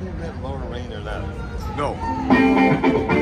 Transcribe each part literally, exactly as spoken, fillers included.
Have you read Lorna Rain or not? No.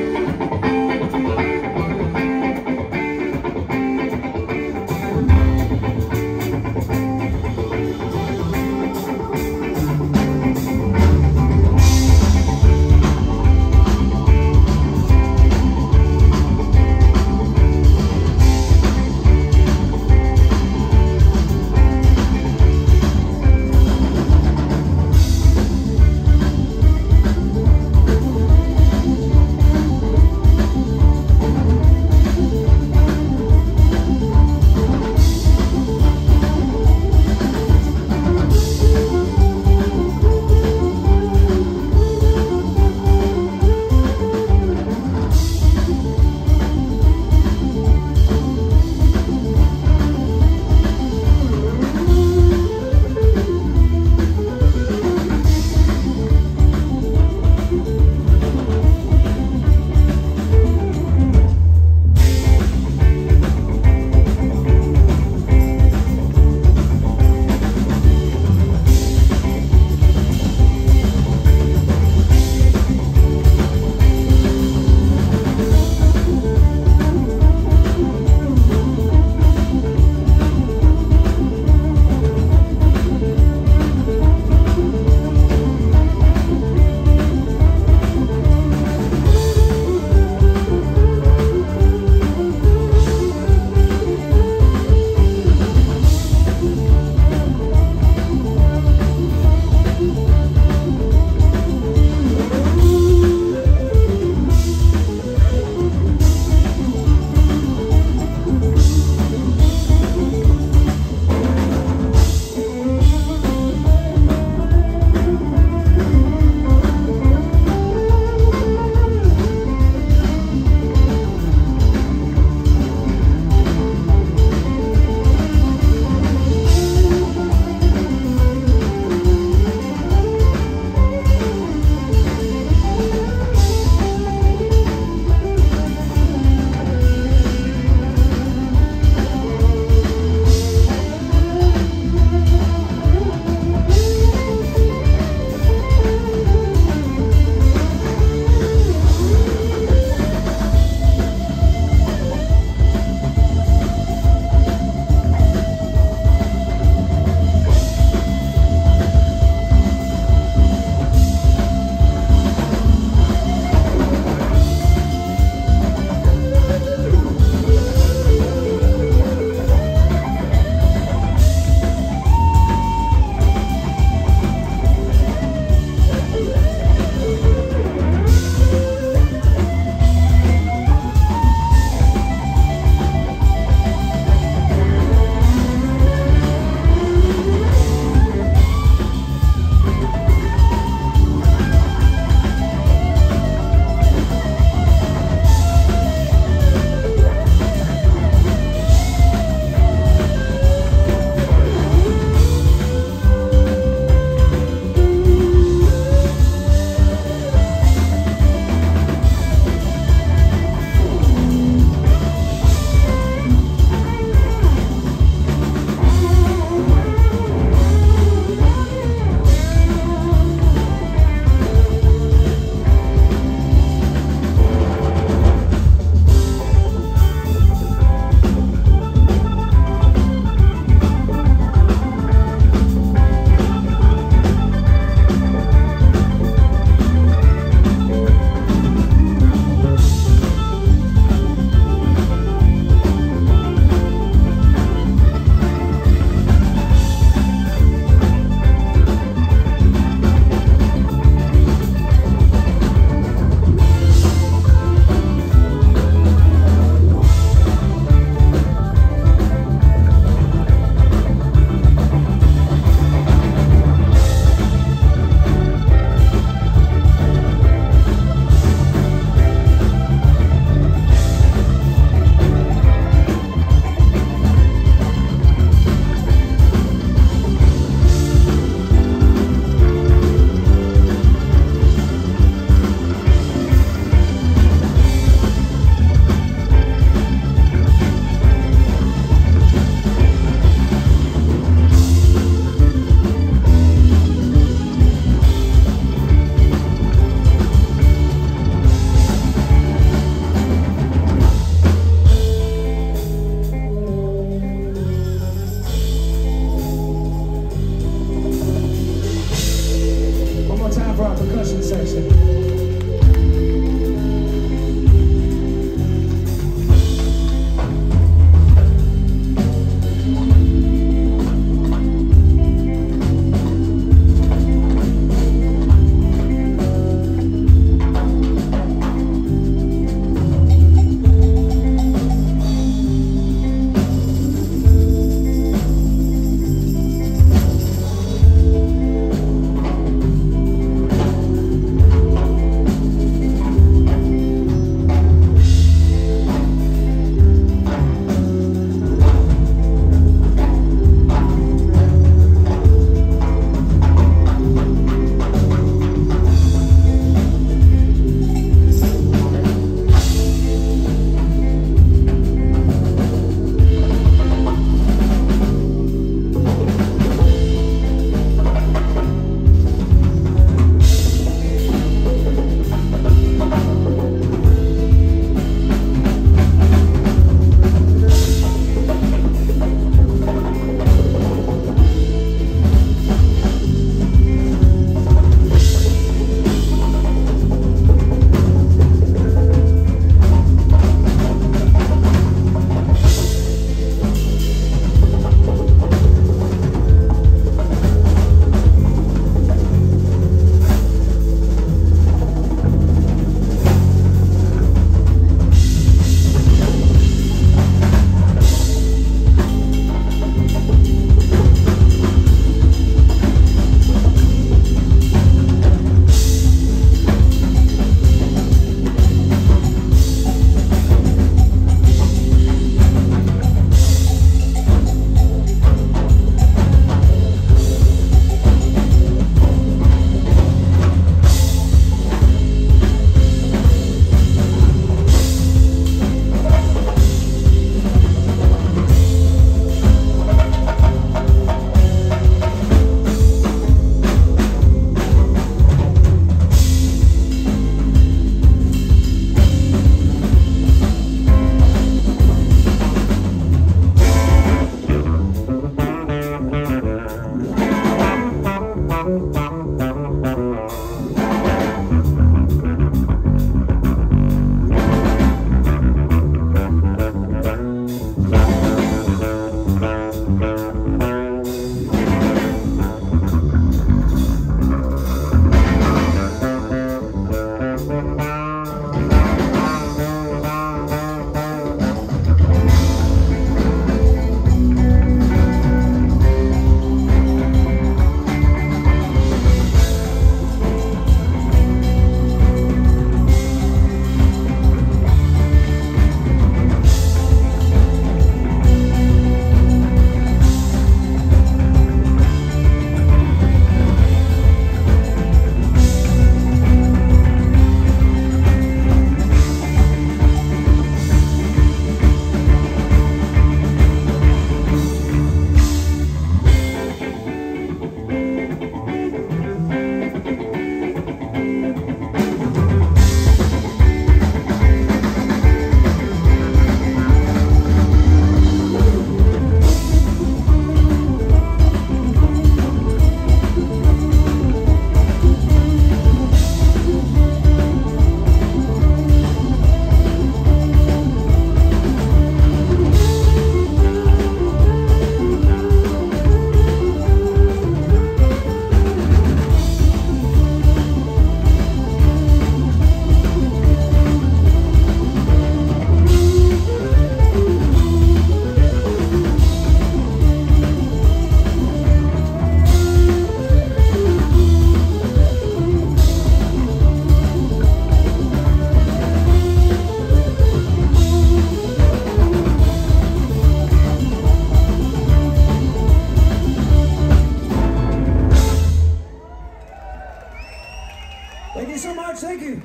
Thank you so much, thank you.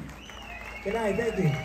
Good night, thank you.